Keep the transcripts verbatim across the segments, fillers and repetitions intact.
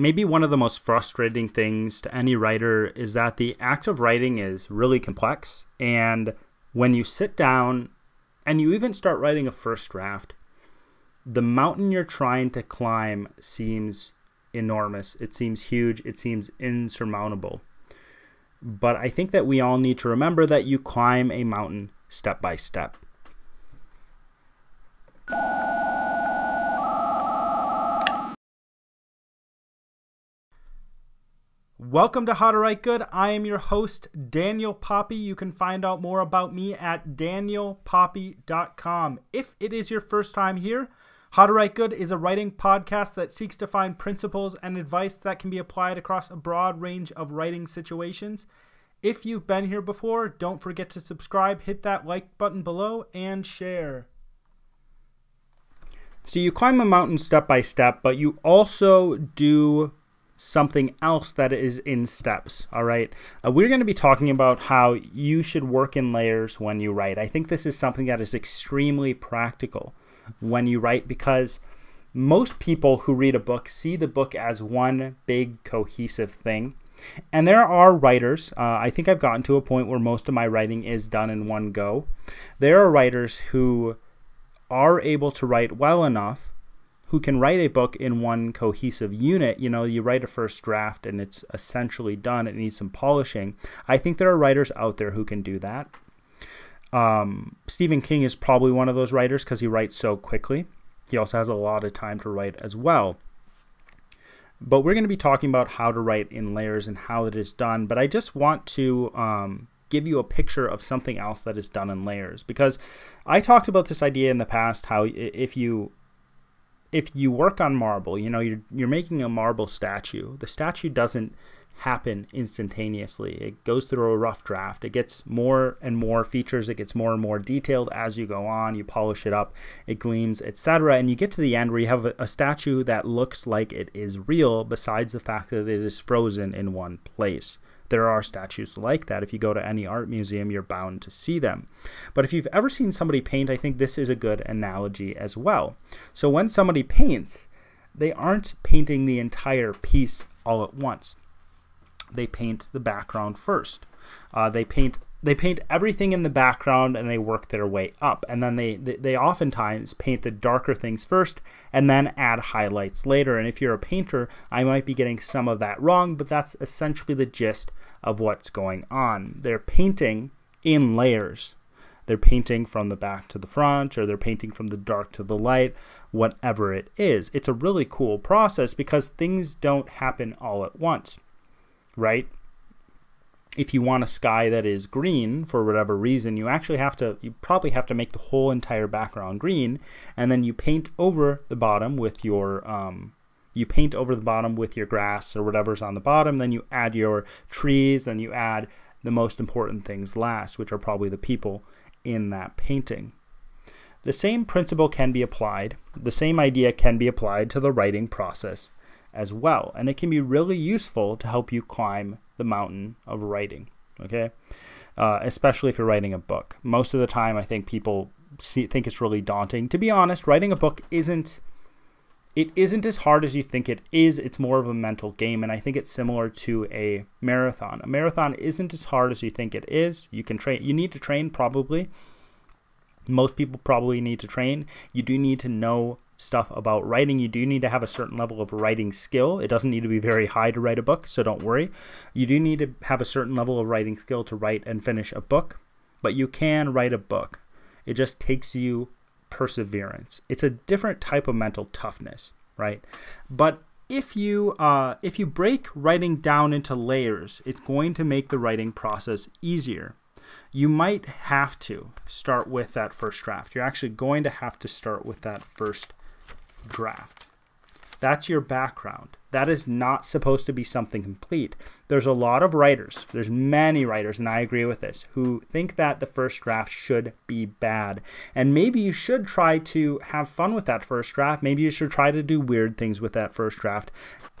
Maybe one of the most frustrating things to any writer is that the act of writing is really complex, and when you sit down and you even start writing a first draft, the mountain you're trying to climb seems enormous. It seems huge. It seems insurmountable. But I think that we all need to remember that you climb a mountain step by step. Welcome to How to Write Good. I am your host, Daniel Poppie. You can find out more about me at daniel poppie dot com. If it is your first time here, How to Write Good is a writing podcast that seeks to find principles and advice that can be applied across a broad range of writing situations. If you've been here before, don't forget to subscribe, hit that like button below, and share. So you climb a mountain step by step, but you also do something else that is in steps. All right, uh, we're going to be talking about how you should work in layers when you write. I think this is something that is extremely practical when you write, because most people who read a book see the book as one big cohesive thing. And there are writers, uh, I think I've gotten to a point where most of my writing is done in one go. There are writers who are able to write well enough, who can write a book in one cohesive unit. You know, you write a first draft and it's essentially done. It needs some polishing. I think there are writers out there who can do that. Um, Stephen King is probably one of those writers because he writes so quickly. He also has a lot of time to write as well. But we're going to be talking about how to write in layers and how it is done. But I just want to um, give you a picture of something else that is done in layers, because I talked about this idea in the past, how if you... If you work on marble, you know, you're, you're making a marble statue. The statue doesn't happen instantaneously. It goes through a rough draft. It gets more and more features. It gets more and more detailed as you go on. You polish it up. It gleams, et cetera. And you get to the end where you have a, a statue that looks like it is real, besides the fact that it is frozen in one place. There are statues like that. If you go to any art museum, you're bound to see them. But if you've ever seen somebody paint, I think this is a good analogy as well. So when somebody paints, they aren't painting the entire piece all at once. They paint the background first. Uh, they paint they paint everything in the background and they work their way up. And then they, they, they oftentimes paint the darker things first and then add highlights later. And if you're a painter, I might be getting some of that wrong, but that's essentially the gist of what's going on. They're painting in layers. They're painting from the back to the front, or they're painting from the dark to the light, whatever it is. It's a really cool process because things don't happen all at once, right? If you want a sky that is green for whatever reason, you actually have to, you probably have to make the whole entire background green, and then you paint over the bottom with your, um, you paint over the bottom with your grass or whatever's on the bottom, then you add your trees, then you add the most important things last, which are probably the people in that painting. The same principle can be applied, the same idea can be applied to the writing process as well, and it can be really useful to help you climb the mountain of writing, okay? Uh, especially if you're writing a book. Most of the time, I think people see, think it's really daunting. To be honest, writing a book isn't, it isn't as hard as you think it is. It's more of a mental game, and I think it's similar to a marathon. A marathon isn't as hard as you think it is. You can train, you need to train probably. Most people probably need to train. You do need to know stuff about writing. You do need to have a certain level of writing skill. It doesn't need to be very high to write a book, so don't worry. You do need to have a certain level of writing skill to write and finish a book, but you can write a book. It just takes you perseverance. It's a different type of mental toughness, right? But if you uh, if you break writing down into layers, it's going to make the writing process easier. You might have to start with that first draft. You're actually going to have to start with that first draft. That's your background. That is not supposed to be something complete. There's a lot of writers, there's many writers, and I agree with this, who think that the first draft should be bad. And maybe you should try to have fun with that first draft. Maybe you should try to do weird things with that first draft.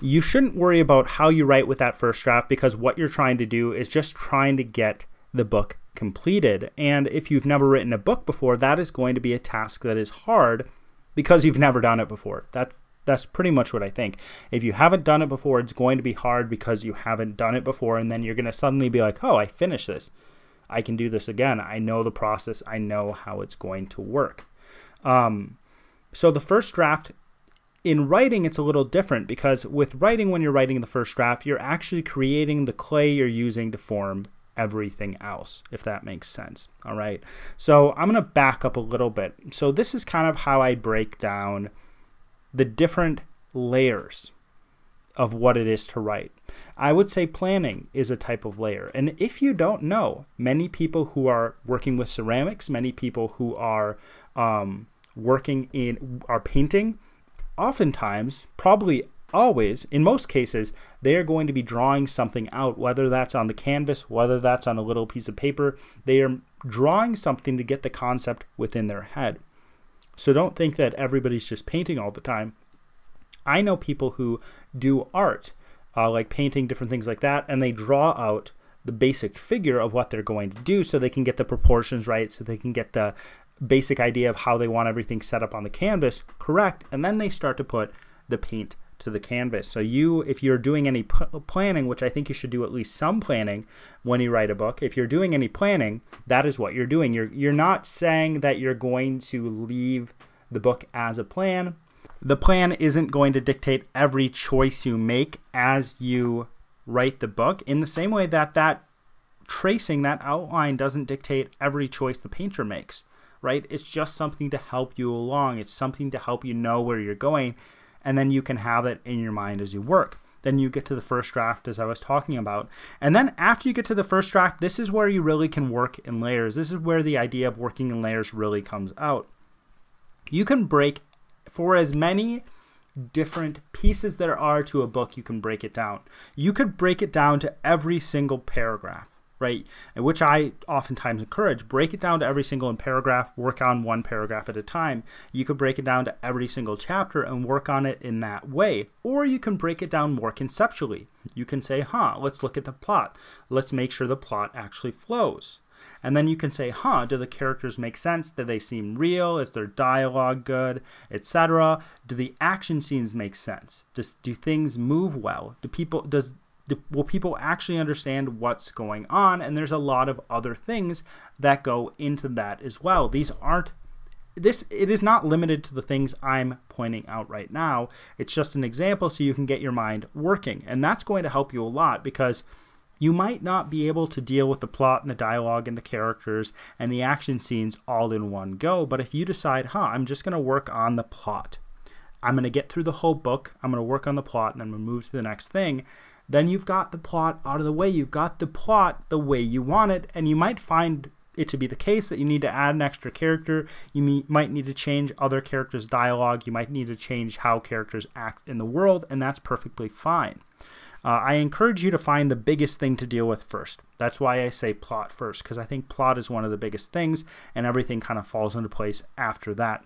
You shouldn't worry about how you write with that first draft, because what you're trying to do is just trying to get the book completed. And if you've never written a book before, that is going to be a task that is hard, because you've never done it before. That, That's pretty much what I think. If you haven't done it before, it's going to be hard because you haven't done it before, and then you're going to suddenly be like, oh, I finished this. I can do this again. I know the process. I know how it's going to work. Um, so the first draft, in writing, it's a little different because with writing, when you're writing the first draft, you're actually creating the clay you're using to form everything else, if that makes sense. All right. So I'm going to back up a little bit. So this is kind of how I break down the different layers of what it is to write. I would say planning is a type of layer. And if you don't know, many people who are working with ceramics, many people who are um, working in, are painting, oftentimes, probably always, in most cases, they are going to be drawing something out, whether that's on the canvas, whether that's on a little piece of paper. They are drawing something to get the concept within their head. So don't think that everybody's just painting all the time. I know people who do art, uh, like painting, different things like that, and they draw out the basic figure of what they're going to do so they can get the proportions right, so they can get the basic idea of how they want everything set up on the canvas correct, and then they start to put the paint to the canvas. So you, if you're doing any p planning, which I think you should do at least some planning when you write a book, if you're doing any planning, that is what you're doing. You're, you're not saying that you're going to leave the book as a plan. The plan isn't going to dictate every choice you make as you write the book, in the same way that that tracing, that outline doesn't dictate every choice the painter makes, right? It's just something to help you along. It's something to help you know where you're going, and then you can have it in your mind as you work. Then you get to the first draft, as I was talking about. And then after you get to the first draft, this is where you really can work in layers. This is where the idea of working in layers really comes out. You can break for as many different pieces there are to a book, you can break it down. You could break it down to every single paragraph, right? Which I oftentimes encourage. Break it down to every single paragraph, work on one paragraph at a time. You could break it down to every single chapter and work on it in that way. Or you can break it down more conceptually. You can say, huh, let's look at the plot. Let's make sure the plot actually flows. And then you can say, huh, do the characters make sense? Do they seem real? Is their dialogue good? Etc. Do the action scenes make sense? Does, do things move well? Do people, does, do, will people actually understand what's going on? And there's a lot of other things that go into that as well. These aren't, this, it is not limited to the things I'm pointing out right now. It's just an example so you can get your mind working. And that's going to help you a lot because you might not be able to deal with the plot and the dialogue and the characters and the action scenes all in one go, but if you decide, huh, I'm just going to work on the plot. I'm going to get through the whole book, I'm going to work on the plot, and then we'll move to the next thing, then you've got the plot out of the way. You've got the plot the way you want it, and you might find it to be the case that you need to add an extra character. You might need to change other characters' dialogue. You might need to change how characters act in the world, and that's perfectly fine. Uh, I encourage you to find the biggest thing to deal with first. That's why I say plot first, because I think plot is one of the biggest things, and everything kind of falls into place after that.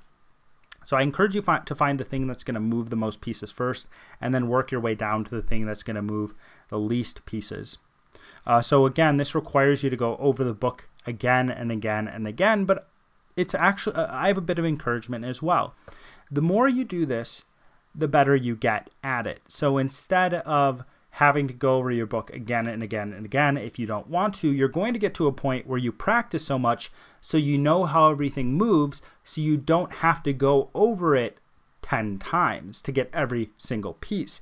So I encourage you fi to find the thing that's going to move the most pieces first, and then work your way down to the thing that's going to move the least pieces. Uh, so again, this requires you to go over the book again and again and again, but it's actually, uh, I have a bit of encouragement as well. The more you do this, the better you get at it. So instead of having to go over your book again and again and again, if you don't want to, you're going to get to a point where you practice so much so you know how everything moves, so you don't have to go over it ten times to get every single piece.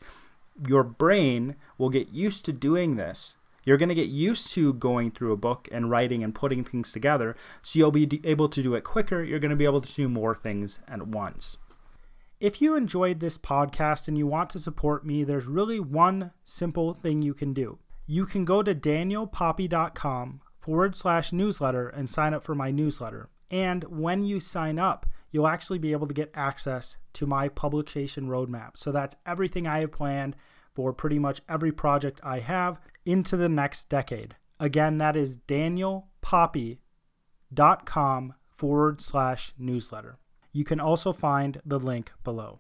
Your brain will get used to doing this. You're going to get used to going through a book and writing and putting things together, so you'll be able to do it quicker. You're going to be able to do more things at once. If you enjoyed this podcast and you want to support me, there's really one simple thing you can do. You can go to danielpoppie.com forward slash newsletter and sign up for my newsletter. And when you sign up, you'll actually be able to get access to my publication roadmap. So that's everything I have planned for pretty much every project I have into the next decade. Again, that is danielpoppie.com forward slash newsletter. You can also find the link below.